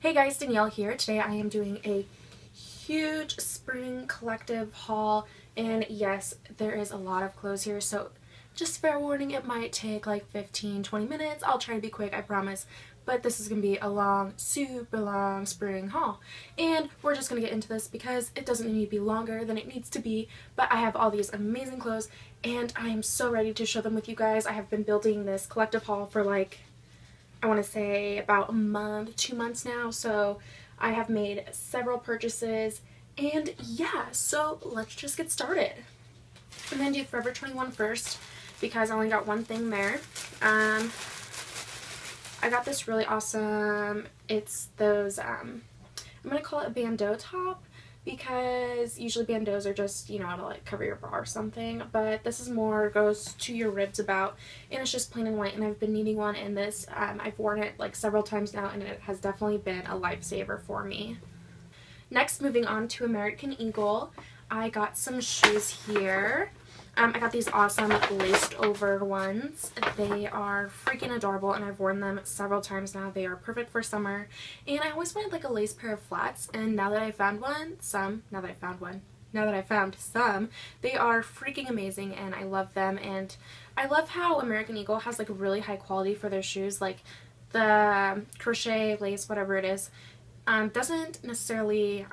Hey guys, Danielle here. Today I am doing a huge spring collective haul, and yes, there is a lot of clothes here, so just fair warning, it might take like 15-20 minutes. I'll try to be quick, I promise, but this is gonna be a long, super long spring haul, and we're just gonna get into this because it doesn't need to be longer than it needs to be. But I have all these amazing clothes and I am so ready to show them with you guys. I have been building this collective haul for like, I want to say about a month, 2 months now, so I have made several purchases, and yeah, so let's just get started. I'm going to do Forever 21 first because I only got one thing there. I got this really awesome, it's those, I'm going to call it a bandeau top because usually bandeaus are just, you know, to like cover your bra or something, but this is more, goes to your ribs about, and it's just plain and white, and I've been needing one in this. I've worn it like several times now, and it has definitely been a lifesaver for me. Next, moving on to American Eagle, I got some shoes here. I got these awesome laced over ones. They are freaking adorable, and I've worn them several times now. They are perfect for summer, and I always wanted like a lace pair of flats, and now that I found some, they are freaking amazing, and I love them. And I love how American Eagle has like really high quality for their shoes, like the crochet, lace, whatever it is, doesn't necessarily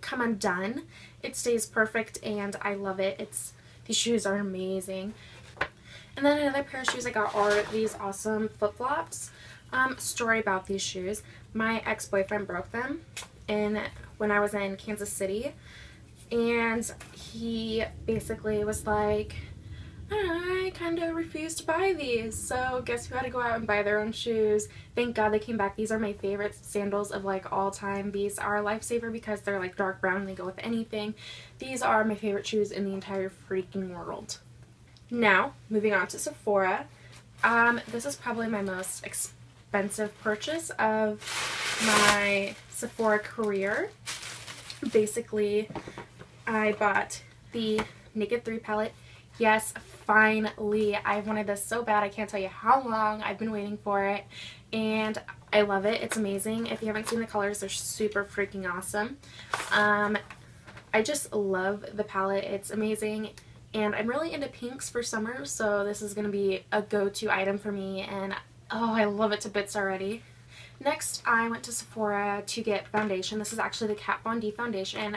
come undone. It stays perfect, and I love it. These shoes are amazing. And then another pair of shoes I got are these awesome flip-flops. Story about these shoes. My ex-boyfriend broke them when I was in Kansas City. And he basically was like, I kind of refused to buy these. So guess who had to go out and buy their own shoes? Thank God they came back. These are my favorite sandals of like all time. These are a lifesaver because they're like dark brown and they go with anything. These are my favorite shoes in the entire freaking world. Now, moving on to Sephora. This is probably my most expensive purchase of my Sephora career. Basically, I bought the Naked 3 palette. Yes, finally. I wanted this so bad. I can't tell you how long I've been waiting for it, and I love it. It's amazing. If you haven't seen the colors, they're super freaking awesome. I just love the palette. It's amazing, and I'm really into pinks for summer, so this is going to be a go-to item for me, and oh, I love it to bits already. Next, I went to Sephora to get foundation. This is actually the Kat Von D foundation.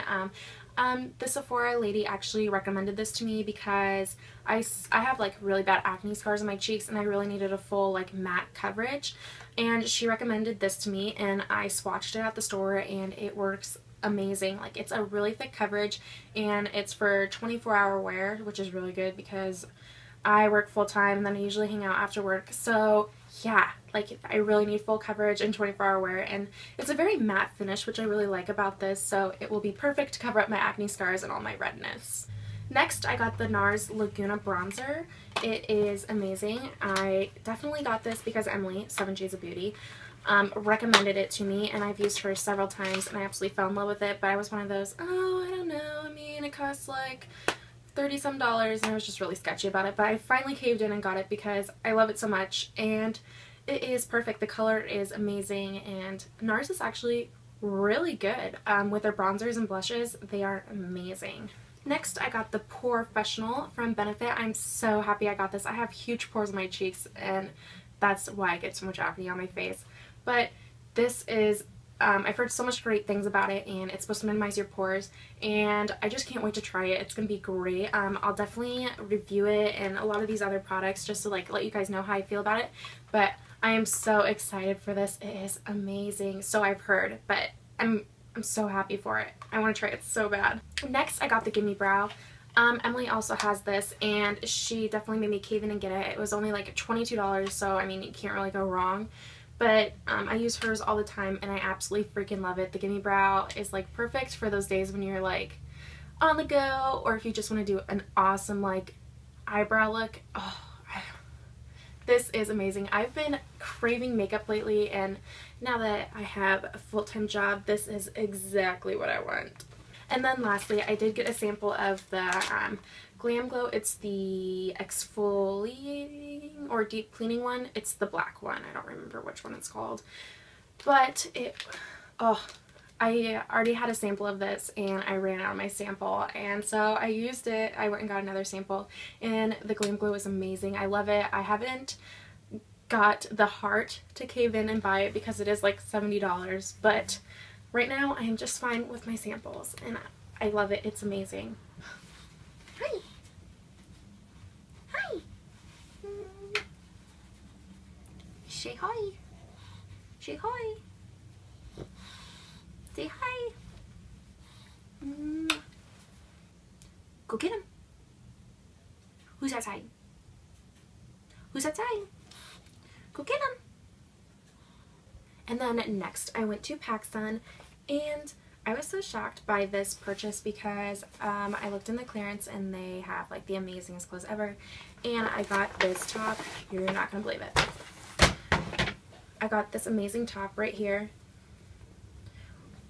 The Sephora lady actually recommended this to me because I have like really bad acne scars on my cheeks, and I really needed a full like matte coverage, and she recommended this to me, and I swatched it at the store, and it works amazing. Like, it's a really thick coverage, and it's for 24-hour wear, which is really good because I work full-time and then I usually hang out after work, so yeah, like I really need full coverage and 24-hour wear, and it's a very matte finish, which I really like about this, so it will be perfect to cover up my acne scars and all my redness. Next, I got the NARS Laguna bronzer. It is amazing. I definitely got this because Emily, 7 Shades of Beauty, recommended it to me, and I've used her several times, and I absolutely fell in love with it. But I was one of those, oh, I don't know, I mean, it costs like $30 some, and I was just really sketchy about it, but I finally caved in and got it because I love it so much, and it is perfect. The color is amazing, and NARS is actually really good with their bronzers and blushes. They are amazing. Next, I got the Porefessional from Benefit. I'm so happy I got this. I have huge pores on my cheeks, and that's why I get so much acne on my face, but this is I've heard so much great things about it, and it's supposed to minimize your pores, and I just can't wait to try it. It's going to be great. I'll definitely review it and a lot of these other products just to like let you guys know how I feel about it, but I am so excited for this. It is amazing. So I've heard, but I'm so happy for it. I want to try it so bad. Next, I got the Gimme Brow. Emily also has this, and she definitely made me cave in and get it. It was only like $22, so I mean, you can't really go wrong. But I use hers all the time, and I absolutely freaking love it. The Gimme Brow is like perfect for those days when you're like on the go, or if you just want to do an awesome like eyebrow look. Oh, this is amazing. I've been craving makeup lately, and now that I have a full-time job, this is exactly what I want. And then lastly, I did get a sample of the Glam Glow. It's the exfoliating or deep cleaning one. It's the black one. I don't remember which one it's called. But it Oh, I already had a sample of this and I ran out of my sample, and so I used it. I went and got another sample, and the Glam Glow is amazing. I love it. I haven't got the heart to cave in and buy it because it is like $70, but right now I am just fine with my samples and I love it. It's amazing. Hi. Hi. Say hi. Say hi. Say hi. Go get him. Who's outside? Who's outside? Go get him. And then next I went to PacSun, and I was so shocked by this purchase because I looked in the clearance and they have like the amazingest clothes ever, and I got this top. You're not gonna believe it. I got this amazing top right here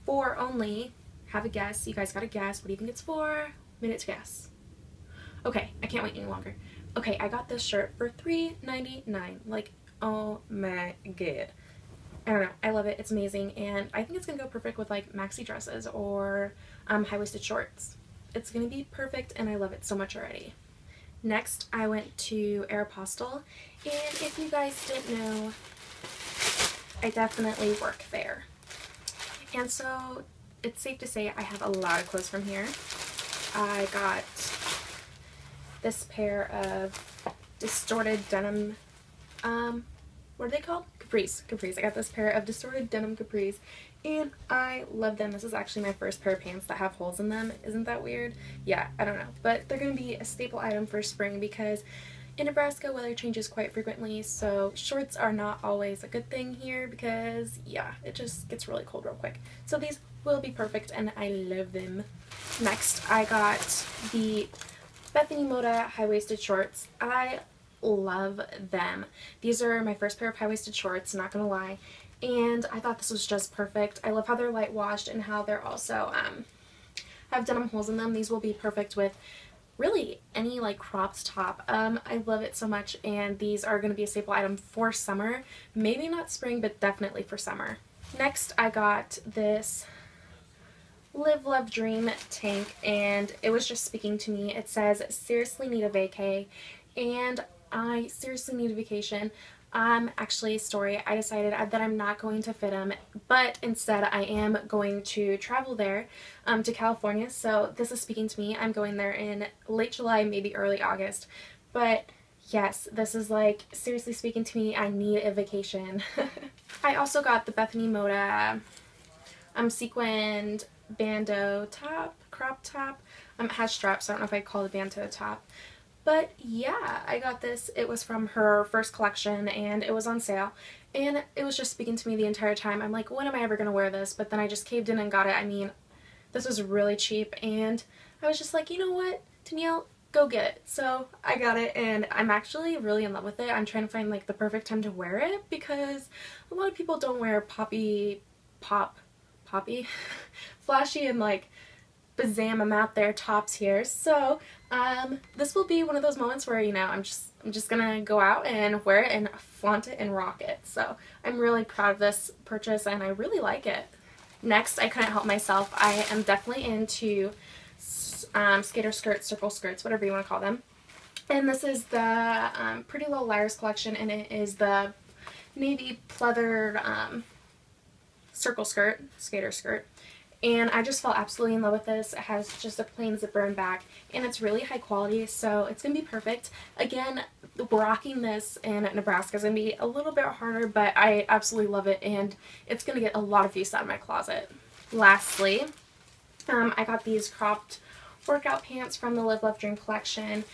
for only, have a guess, you guys gotta guess, what do you think it's for? Minute to guess. Okay, I can't wait any longer. Okay, I got this shirt for $3.99. like, oh my god, I don't know, I love it. It's amazing, and I think it's gonna go perfect with like maxi dresses or high-waisted shorts. It's gonna be perfect, and I love it so much already. Next I went to Aeropostale, and if you guys didn't know, I definitely work there, and so it's safe to say I have a lot of clothes from here. I got this pair of distorted denim, what are they called? Capris. I got this pair of distorted denim capris, and I love them. This is actually my first pair of pants that have holes in them. Isn't that weird? Yeah, I don't know, but they're gonna be a staple item for spring because in Nebraska weather changes quite frequently, so shorts are not always a good thing here because yeah, it just gets really cold real quick. So these will be perfect, and I love them. Next I got the Bethany Mota high-waisted shorts. I love them. These are my first pair of high-waisted shorts, not gonna lie, and I thought this was just perfect. I love how they're light washed and how they're also have denim holes in them. These will be perfect with really any like cropped top. I love it so much, and these are gonna be a staple item for summer. Maybe not spring, but definitely for summer. Next I got this Live Love Dream tank, and it was just speaking to me. It says, seriously need a vacay, and I seriously need a vacation. Actually, story, I decided that I'm not going to Fit'em, but instead I am going to travel there to California, so this is speaking to me. I'm going there in late July, maybe early August, but yes, this is like seriously speaking to me. I need a vacation. I also got the Bethany Mota sequined bandeau top, crop top. It has straps, so I don't know if I call it a bandeau top. But yeah, I got this. It was from her first collection, and it was on sale, and it was just speaking to me the entire time. I'm like, when am I ever gonna wear this? But then I just caved in and got it. I mean, this was really cheap, and I was just like, you know what, Danielle, go get it. So I got it, and I'm actually really in love with it. I'm trying to find like the perfect time to wear it because a lot of people don't wear poppy, flashy and like bazam, I'm out there tops here. So this will be one of those moments where, you know, I'm just gonna go out and wear it and flaunt it and rock it. So I'm really proud of this purchase, and I really like it. Next, I couldn't help myself. I am definitely into skater skirts, circle skirts, whatever you want to call them, and this is the Pretty Little Liars collection, and it is the navy pleathered circle skirt, skater skirt. And I just fell absolutely in love with this. It has just a plain zipper and back, and it's really high quality, so it's gonna be perfect. Again, rocking this in Nebraska is gonna be a little bit harder, but I absolutely love it, and it's gonna get a lot of use out of my closet. Lastly, I got these cropped workout pants from the Live Love Dream collection,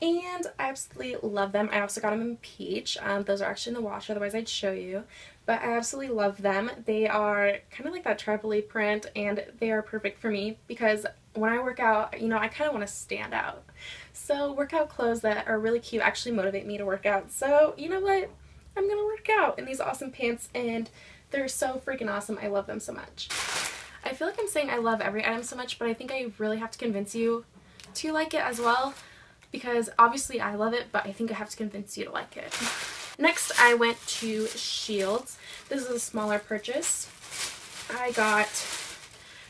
and I absolutely love them. I also got them in peach. Those are actually in the wash, otherwise I'd show you. But I absolutely love them. They are kind of like that tribal-y print, and they are perfect for me because when I work out, you know, I kind of want to stand out. So workout clothes that are really cute actually motivate me to work out. So you know what? I'm going to work out in these awesome pants, and they're so freaking awesome. I love them so much. I feel like I'm saying I love every item so much, but I think I really have to convince you to like it as well, because obviously I love it, but I think I have to convince you to like it. Next I went to Shields. This is a smaller purchase, I got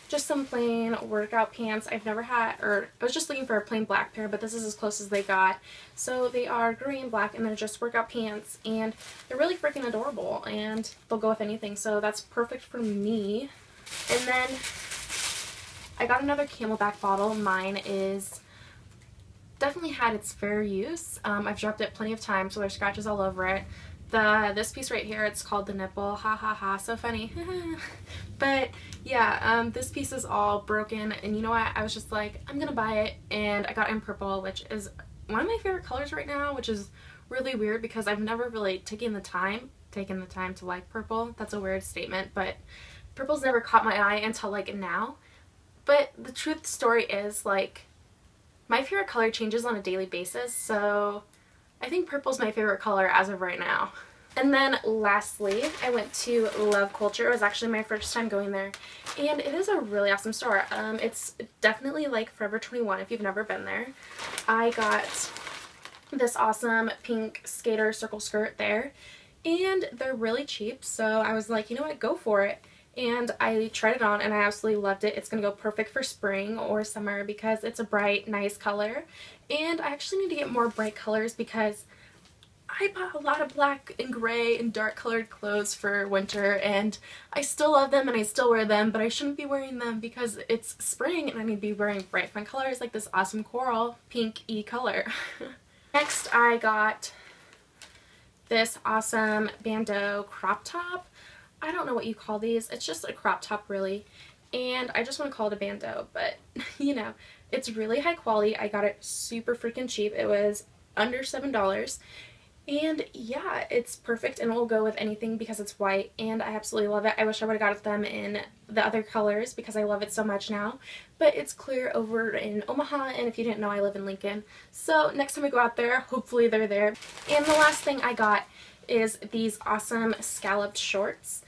just some plain workout pants. I've never had, or I was just looking for a plain black pair, but this is as close as they got. So they are gray and black, and they're just workout pants, and they're really freaking adorable, and they'll go with anything, so that's perfect for me. And then I got another Camelback bottle. Mine is definitely had its fair use. I've dropped it plenty of times, so there's scratches all over it. This piece right here, it's called the nipple. Ha ha ha, so funny. But yeah, this piece is all broken, and you know what, I was just like, I'm gonna buy it, and I got it in purple, which is one of my favorite colors right now, which is really weird because I've never really taken the time to like purple. That's a weird statement, but purple's never caught my eye until like now. But the truth story is, like, my favorite color changes on a daily basis, so I think purple's my favorite color as of right now. And then lastly, I went to Love Culture. It was actually my first time going there, and it is a really awesome store. It's definitely like Forever 21 if you've never been there. I got this awesome pink skater circle skirt there, and they're really cheap, so I was like, you know what, go for it. And I tried it on, and I absolutely loved it. It's going to go perfect for spring or summer because it's a bright, nice color. And I actually need to get more bright colors because I bought a lot of black and gray and dark colored clothes for winter. And I still love them, and I still wear them, but I shouldn't be wearing them because it's spring and I need to be wearing bright, fun colors like this awesome coral pink-y color. Next, I got this awesome bandeau crop top. I don't know what you call these. It's just a crop top, really, and I just want to call it a bandeau, but you know, it's really high quality. I got it super freaking cheap. It was under $7, and yeah, it's perfect and it will go with anything because it's white, and I absolutely love it. I wish I would have got them in the other colors because I love it so much now, but it's clear over in Omaha, and if you didn't know, I live in Lincoln, so next time I go out there, hopefully they're there. And the last thing I got is these awesome scalloped shorts.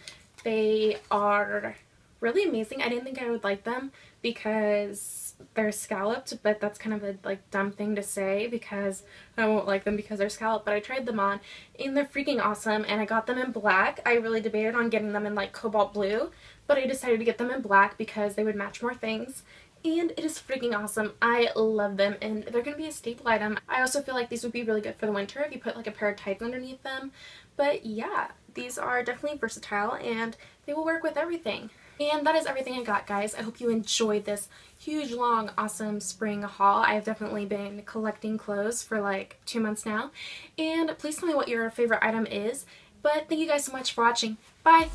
They are really amazing. I didn't think I would like them because they're scalloped, but that's kind of a like dumb thing to say because I won't like them because they're scalloped, but I tried them on and they're freaking awesome, and I got them in black. I really debated on getting them in like cobalt blue, but I decided to get them in black because they would match more things. And it is freaking awesome. I love them, and they're going to be a staple item. I also feel like these would be really good for the winter if you put like a pair of tights underneath them. But yeah, these are definitely versatile, and they will work with everything. And that is everything I got, guys. I hope you enjoyed this huge, long, awesome spring haul. I've definitely been collecting clothes for like 2 months now. And please tell me what your favorite item is. But thank you guys so much for watching. Bye!